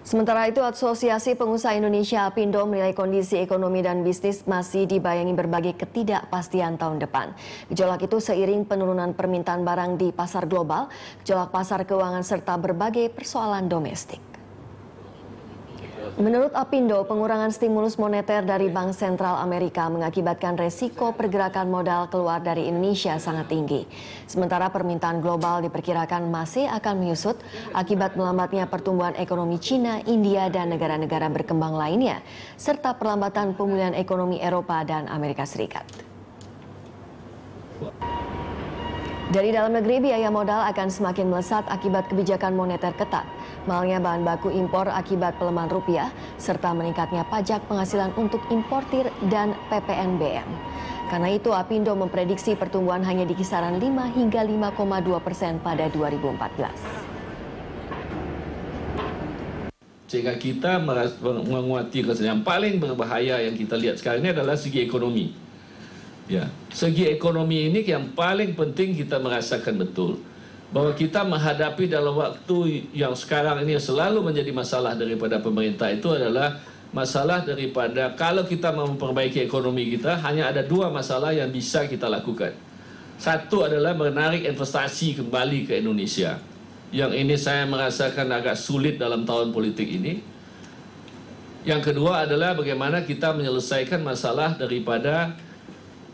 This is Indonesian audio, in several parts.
Sementara itu, Asosiasi Pengusaha Indonesia Apindo menilai kondisi ekonomi dan bisnis masih dibayangi berbagai ketidakpastian tahun depan. Gejolak itu seiring penurunan permintaan barang di pasar global, gejolak pasar keuangan serta berbagai persoalan domestik. Menurut Apindo, pengurangan stimulus moneter dari Bank Sentral Amerika mengakibatkan resiko pergerakan modal keluar dari Indonesia sangat tinggi. Sementara permintaan global diperkirakan masih akan menyusut akibat melambatnya pertumbuhan ekonomi China, India, dan negara-negara berkembang lainnya, serta perlambatan pemulihan ekonomi Eropa dan Amerika Serikat. Dari dalam negeri, biaya modal akan semakin melesat akibat kebijakan moneter ketat, mahalnya bahan baku impor akibat pelemahan rupiah, serta meningkatnya pajak penghasilan untuk importir dan PPNBM. Karena itu, Apindo memprediksi pertumbuhan hanya di kisaran 5 hingga 5,2% pada 2014. Jika kita menguati kesalahan, yang paling berbahaya yang kita lihat sekarang ini adalah segi ekonomi. Ya, segi ekonomi ini yang paling penting kita merasakan betul bahwa kita menghadapi dalam waktu yang sekarang ini selalu menjadi masalah daripada pemerintah itu adalah masalah daripada kalau kita memperbaiki ekonomi kita hanya ada dua masalah yang bisa kita lakukan. Satu adalah menarik investasi kembali ke Indonesia. Yang ini saya merasakan agak sulit dalam tahun politik ini. Yang kedua adalah bagaimana kita menyelesaikan masalah daripada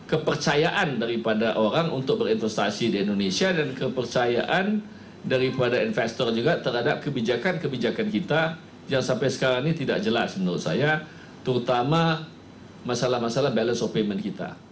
kepercayaan daripada orang untuk berinvestasi di Indonesia dan kepercayaan daripada investor juga terhadap kebijakan-kebijakan kita yang sampai sekarang ini tidak jelas menurut saya, terutama masalah-masalah balance of payment kita.